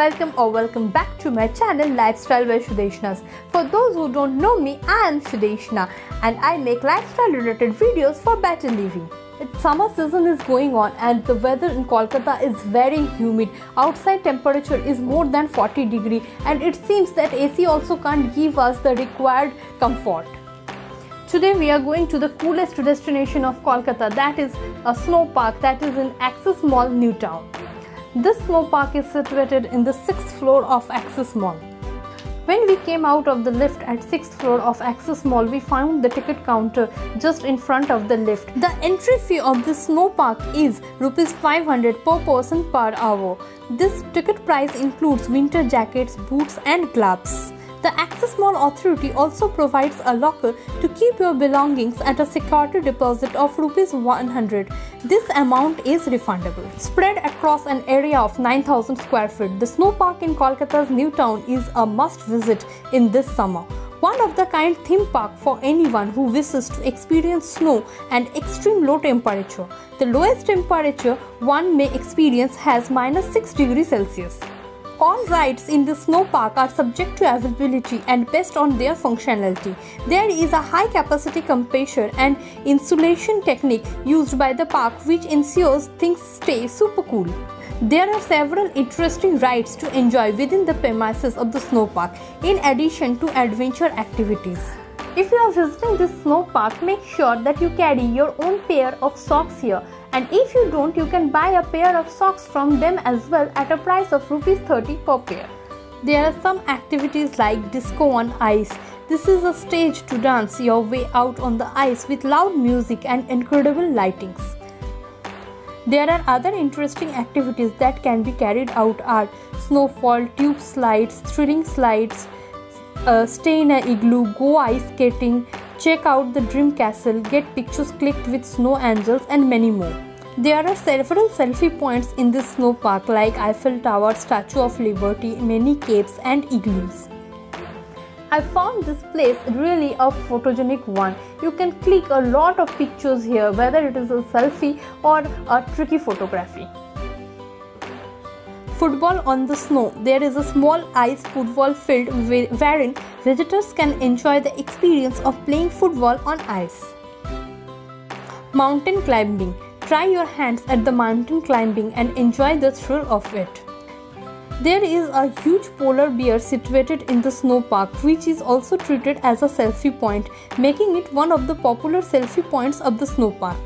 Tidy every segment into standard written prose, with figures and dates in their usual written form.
welcome or welcome back to my channel Lifestyle by Sudeshna. For those who don't know me, I am Sudeshna and I make lifestyle related videos for better living. Summer season is going on and the weather in Kolkata is very humid. Outside temperature is more than 40 degrees and it seems that AC also can't give us the required comfort. Today we are going to the coolest destination of Kolkata, that is a snow park that is in Axis Mall Newtown. This snow park is situated in the 6th floor of Axis Mall. When we came out of the lift at 6th floor of Axis Mall, we found the ticket counter just in front of the lift. The entry fee of this snow park is ₹500 per person per hour. This ticket price includes winter jackets, boots and gloves. The Axis Mall Authority also provides a locker to keep your belongings at a security deposit of ₹100. This amount is refundable. Spread across an area of 9,000 square feet, the snow park in Kolkata's Newtown is a must visit in this summer. One of the kind theme park for anyone who wishes to experience snow and extreme low temperature. The lowest temperature one may experience has -6°C. All rides in the snow park are subject to availability and based on their functionality. There is a high capacity compressor and insulation technique used by the park which ensures things stay super cool. There are several interesting rides to enjoy within the premises of the snow park in addition to adventure activities. If you are visiting this snow park, make sure that you carry your own pair of socks here, and if you don't, you can buy a pair of socks from them as well at a price of ₹30 per pair. There are some activities like disco on ice. This is a stage to dance your way out on the ice with loud music and incredible lightings. There are other interesting activities that can be carried out are snowfall, tube slides, thrilling slides, stay in an igloo, go ice skating, check out the dream castle, get pictures clicked with snow angels and many more. There are several selfie points in this snow park like Eiffel Tower, Statue of Liberty, many caves and igloos. I found this place really a photogenic one. You can click a lot of pictures here, whether it is a selfie or a tricky photography. Football on the snow. There is a small ice football field wherein visitors can enjoy the experience of playing football on ice. Mountain climbing. Try your hands at the mountain climbing and enjoy the thrill of it. There is a huge polar bear situated in the snow park which is also treated as a selfie point, making it one of the popular selfie points of the snow park.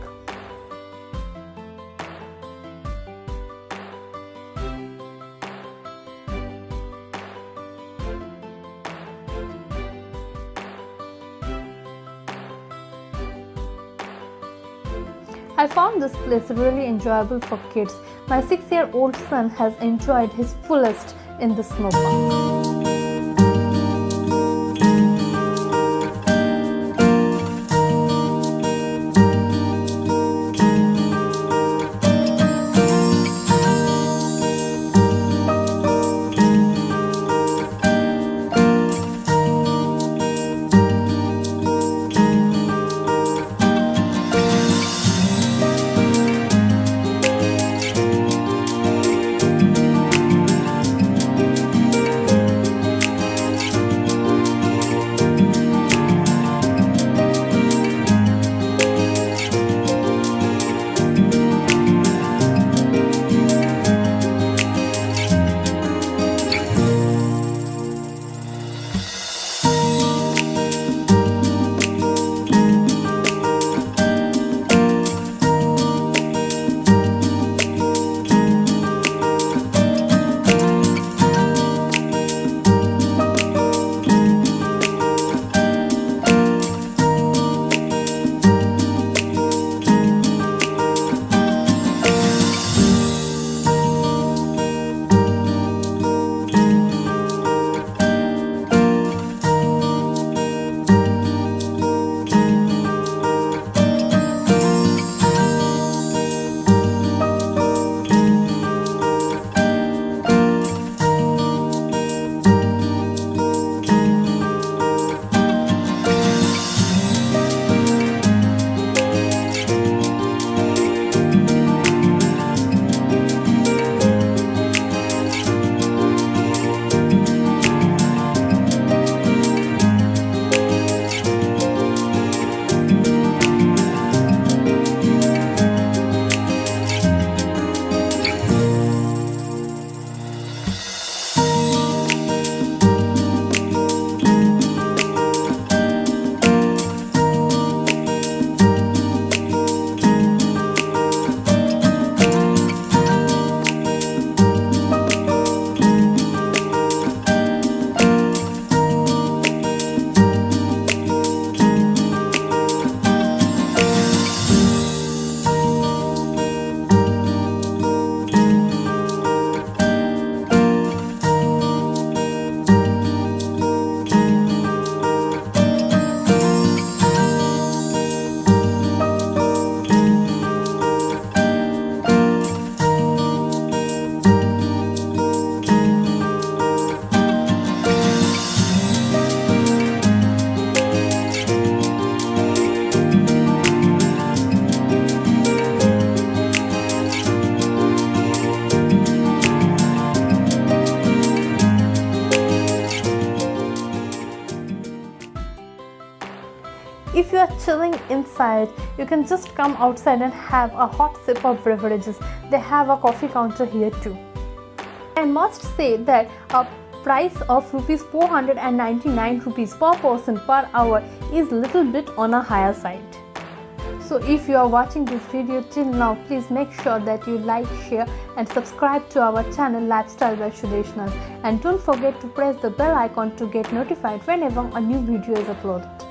I found this place really enjoyable for kids. My 6-year-old son has enjoyed his fullest in the snow park. If you are chilling inside, you can just come outside and have a hot sip of beverages. They have a coffee counter here too. I must say that a price of rupees 499 rupees per person per hour is little bit on a higher side. So if you are watching this video till now, please make sure that you like, share and subscribe to our channel Lifestyle by Sudeshna, and don't forget to press the bell icon to get notified whenever a new video is uploaded.